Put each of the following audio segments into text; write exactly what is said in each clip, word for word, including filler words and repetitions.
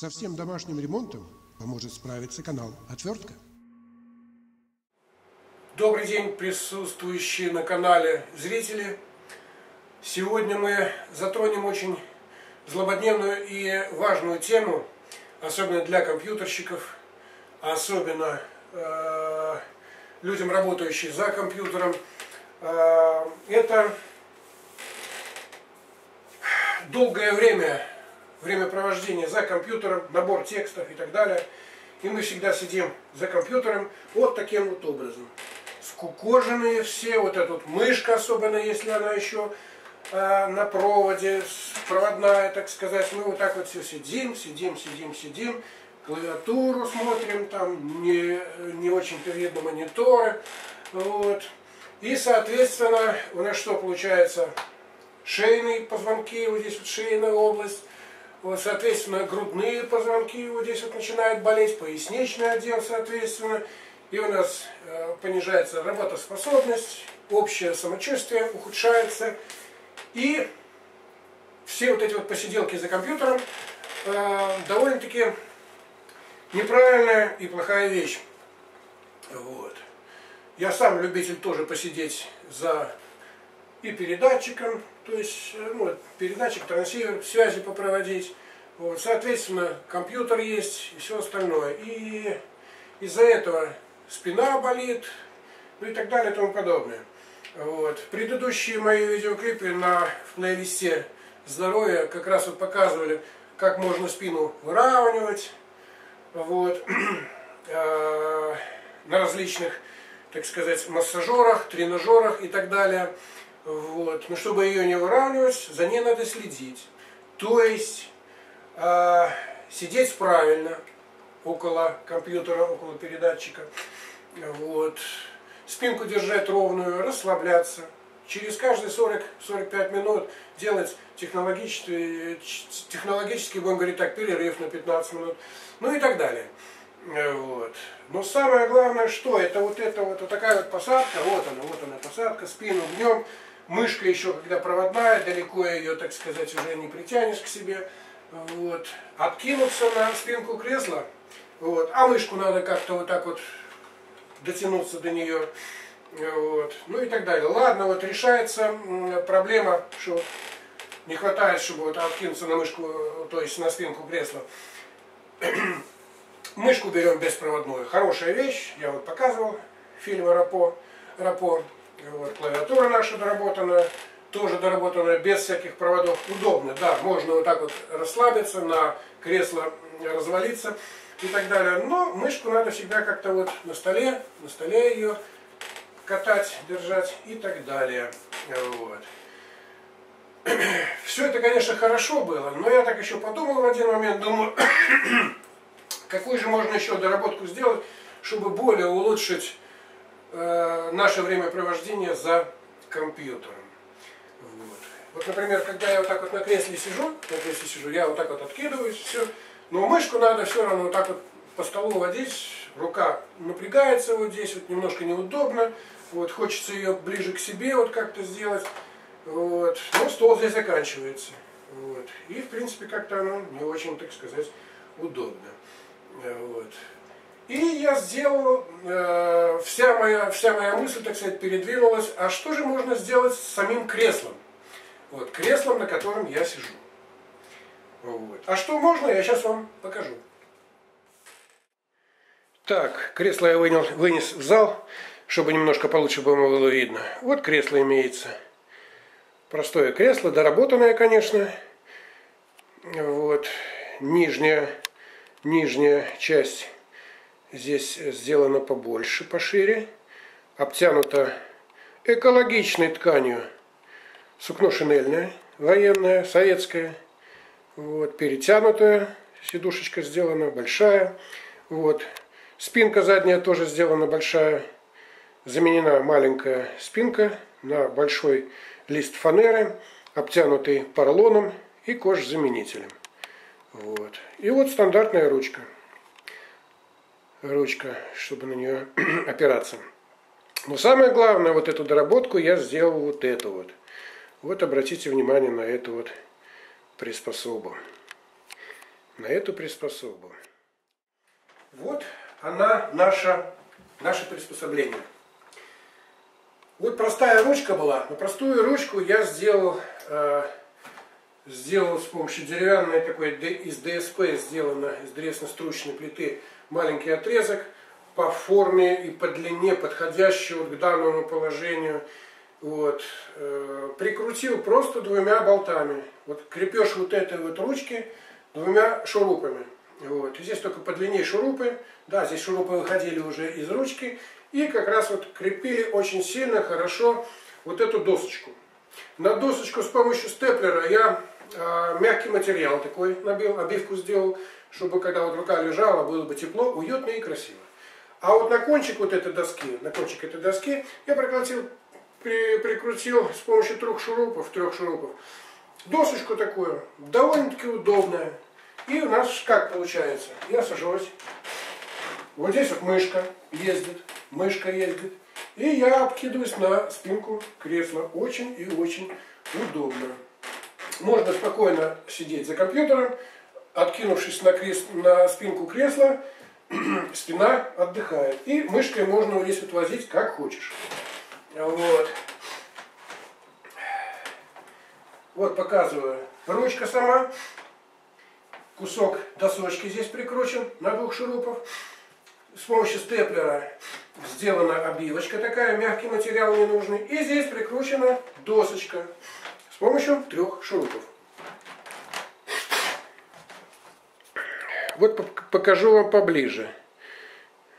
Со всем домашним ремонтом поможет справиться канал «Отвертка». Добрый день, присутствующие на канале зрители. Сегодня мы затронем очень злободневную и важную тему, особенно для компьютерщиков, особенно э, людям, работающим за компьютером. Э, это долгое время, времяпровождение за компьютером, набор текстов и так далее. И мы всегда сидим за компьютером вот таким вот образом. Скукоженные все, вот эта вот мышка, особенно если она еще э, на проводе, проводная, так сказать. Мы вот так вот все сидим, сидим, сидим, сидим. Клавиатуру смотрим, там не, не очень видно мониторы. Вот. И, соответственно, у нас что получается? Шейные позвонки, вот здесь вот шейная область. Вот, соответственно, грудные позвонки вот здесь вот начинают болеть, поясничный отдел, соответственно. И у нас э, понижается работоспособность, общее самочувствие ухудшается. И все вот эти вот посиделки за компьютером э, довольно-таки неправильная и плохая вещь. Вот. Я сам любитель тоже посидеть за и передатчиком, то есть ну, передатчик, трансивер, связи попроводить. Вот. Соответственно, компьютер есть и все остальное. И из-за этого спина болит, ну и так далее и тому подобное. Вот. Предыдущие мои видеоклипы на, в плейлисте «Здоровье» как раз вот показывали, как можно спину выравнивать. Вот. На различных, так сказать, массажерах, тренажерах и так далее. Вот. Но чтобы ее не выравнивать, за ней надо следить. То есть э, сидеть правильно около компьютера, около передатчика. Вот. Спинку держать ровную, расслабляться. Через каждые сорок-сорок пять минут делать технологический, технологически, будем говорить так, перерыв на пятнадцать минут. Ну и так далее. Вот. Но самое главное, что это вот это вот, вот такая вот посадка, вот она, вот она посадка, спину гнем, мышка еще когда проводная, далеко ее, так сказать, уже не притянешь к себе. Вот. Откинуться на спинку кресла, вот. А мышку надо как-то вот так вот дотянуться до нее. Вот. Ну и так далее. Ладно, вот решается проблема, что не хватает, чтобы вот откинуться на мышку, то есть на спинку кресла. Мышку берем беспроводную. Хорошая вещь. Я вот показывал фильм «Рапо». Рапо. Вот, клавиатура наша доработанная. Тоже доработанная, без всяких проводов. Удобно, да. Можно вот так вот расслабиться, на кресло развалиться и так далее. Но мышку надо всегда как-то вот на столе, на столе ее катать, держать и так далее. Вот. Все это, конечно, хорошо было, но я так еще подумал в один момент, думаю, какую же можно еще доработку сделать, чтобы более улучшить э, наше времяпровождение за компьютером. Вот. Вот, например, когда я вот так вот на кресле сижу, на кресле сижу, я вот так вот откидываюсь, все, но мышку надо все равно вот так вот по столу водить, рука напрягается вот здесь, вот немножко неудобно, вот хочется ее ближе к себе вот как-то сделать, вот, но стол здесь заканчивается, вот, и в принципе как-то оно не очень, так сказать, удобно, вот. И я сделал, э, вся, моя, вся моя мысль, так сказать, передвинулась, а что же можно сделать с самим креслом, вот, креслом, на котором я сижу, вот, а что можно, я сейчас вам покажу. Так, кресло я вынес, вынес в зал, чтобы немножко получше было видно. Вот кресло имеется. Простое кресло, доработанное, конечно. Вот. Нижняя, нижняя часть здесь сделана побольше, пошире. Обтянута экологичной тканью. Сукно шинельное, военное, советское. Вот. Перетянутая сидушечка сделана, большая. Вот. Спинка задняя тоже сделана большая, заменена маленькая спинка на большой лист фанеры, обтянутый поролоном и кожзаменителем. Вот. И вот стандартная ручка, ручка, чтобы на нее опираться. Но самое главное, вот эту доработку я сделал вот эту вот. Вот обратите внимание на эту вот приспособу. на эту приспособу. Вот она, наша, наше приспособление. Вот простая ручка была, но простую ручку я сделал, э, сделал с помощью деревянной такой из ДСП, сделано из дресно-стручной плиты маленький отрезок по форме и по длине, подходящий вот к данному положению. Вот, э, прикрутил просто двумя болтами. Вот крепеж вот этой вот ручки двумя шурупами. Вот. И здесь только по длине шурупы. Да, здесь шурупы выходили уже из ручки. И как раз вот крепили очень сильно, хорошо вот эту досочку. На досочку с помощью степлера я э, мягкий материал такой набил, обивку сделал, чтобы когда вот рука лежала, было бы тепло, уютно и красиво. А вот на кончик вот этой доски, на кончик этой доски я прикрутил, при, прикрутил с помощью трех шурупов, трех шурупов досочку такую, довольно-таки удобная. И у нас как получается? Я сажусь. Вот здесь вот мышка ездит. Мышка ездит. И я обкидываюсь на спинку кресла. Очень и очень удобно. Можно спокойно сидеть за компьютером, откинувшись на, крес... на спинку кресла, спина отдыхает. И мышкой можно здесь вот возить как хочешь. Вот. Вот показываю. Ручка сама. Кусок досочки здесь прикручен на двух шурупах. С помощью степлера сделана обивочка такая, мягкий материал не нужный. И здесь прикручена досочка с помощью трех шурупов. Вот покажу вам поближе.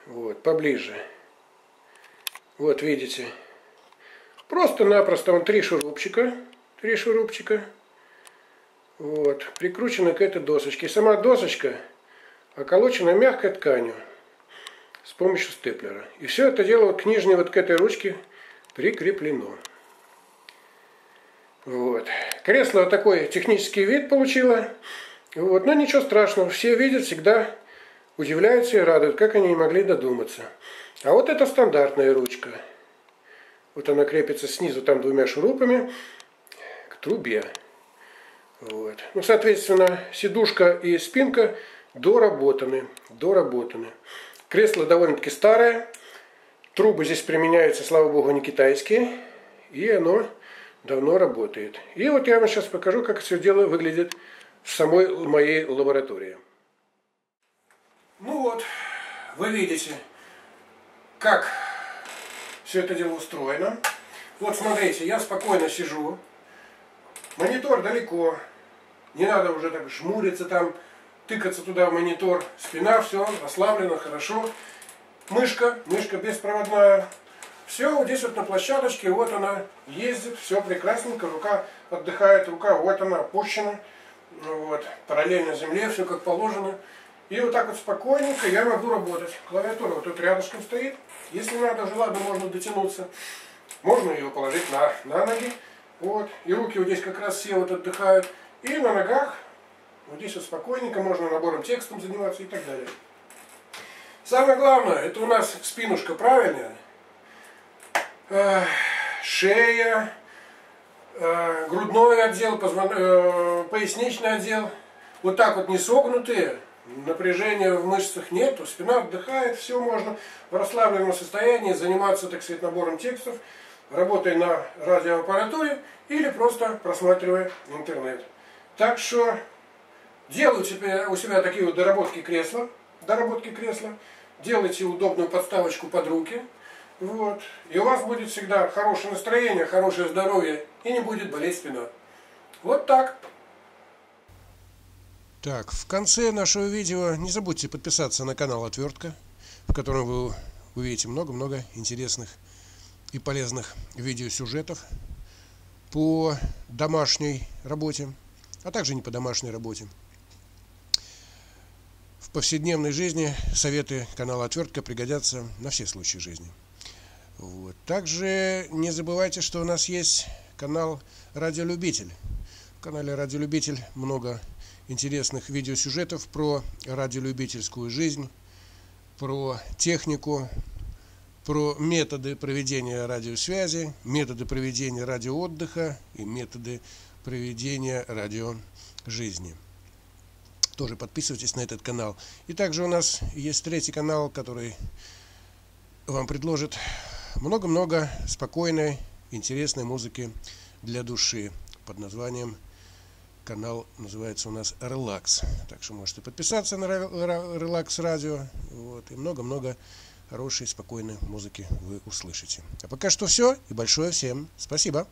Вот, поближе. Вот, видите. Просто-напросто вон три шурупчика. Три шурупчика. Вот, прикручена к этой досочке. И сама досочка околочена мягкой тканью. С помощью степлера. И все это дело к нижней вот к этой ручке прикреплено. Вот. Кресло вот такой технический вид получило. Вот. Но ничего страшного. Все видят, всегда удивляются и радуют, как они не могли додуматься. А вот это стандартная ручка. Вот она крепится снизу там двумя шурупами к трубе. Вот. Ну, соответственно, сидушка и спинка доработаны. Доработаны. Кресло довольно-таки старое. Трубы здесь применяются, слава богу, не китайские. И оно давно работает. И вот я вам сейчас покажу, как все дело выглядит в самой моей лаборатории. Ну вот, вы видите, как все это дело устроено. Вот смотрите, я спокойно сижу. Монитор далеко. Не надо уже так жмуриться там. Тыкаться туда в монитор, спина, все, ослаблена, хорошо. Мышка, мышка беспроводная. Все, вот здесь вот на площадочке, вот она ездит, все прекрасненько, рука отдыхает, рука вот она опущена, вот, параллельно земле, все как положено. И вот так вот спокойненько я могу работать. Клавиатура вот тут рядышком стоит, если надо, желательно можно дотянуться. Можно ее положить на, на ноги, вот, и руки вот здесь как раз все вот отдыхают, и на ногах. Вот здесь вот спокойненько, можно набором текстом заниматься и так далее. Самое главное, это у нас спинушка правильная. Шея, грудной отдел, поясничный отдел. Вот так вот не согнутые, напряжения в мышцах нету, спина отдыхает, все можно в расслабленном состоянии заниматься, так сказать, набором текстов, работая на радиоаппаратуре или просто просматривая интернет. Так что... Делаю у себя такие вот доработки кресла, доработки кресла. Делайте удобную подставочку под руки. Вот. И у вас будет всегда хорошее настроение, хорошее здоровье и не будет болеть спина. Вот так. Так, в конце нашего видео не забудьте подписаться на канал Отвертка, в котором вы увидите много-много интересных и полезных видеосюжетов по домашней работе, а также не по домашней работе. В повседневной жизни советы канала Отвертка пригодятся на все случаи жизни. Вот. Также не забывайте, что у нас есть канал Радиолюбитель. В канале Радиолюбитель много интересных видеосюжетов про радиолюбительскую жизнь, про технику, про методы проведения радиосвязи, методы проведения радиоотдыха и методы проведения радиожизни. Тоже подписывайтесь на этот канал. И также у нас есть третий канал, который вам предложит много-много спокойной, интересной музыки для души. Под названием канал называется у нас «Релакс». Так что можете подписаться на «Релакс Радио». Вот, и много-много хорошей, спокойной музыки вы услышите. А пока что все. И большое всем спасибо.